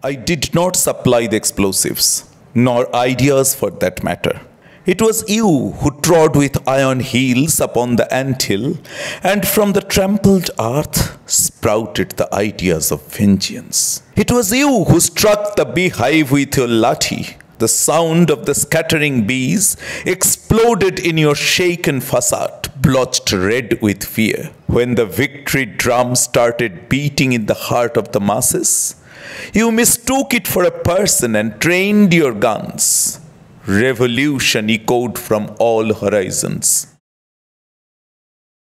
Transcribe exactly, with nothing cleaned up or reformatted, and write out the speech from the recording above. I did not supply the explosives, nor ideas for that matter. It was you who trod with iron heels upon the anthill, and from the trampled earth sprouted the ideas of vengeance. It was you who struck the beehive with your lathi. The sound of the scattering bees exploded in your shaken facade, blotched red with fear. When the victory drum started beating in the heart of the masses, you mistook it for a person and trained your guns. Revolution echoed from all horizons.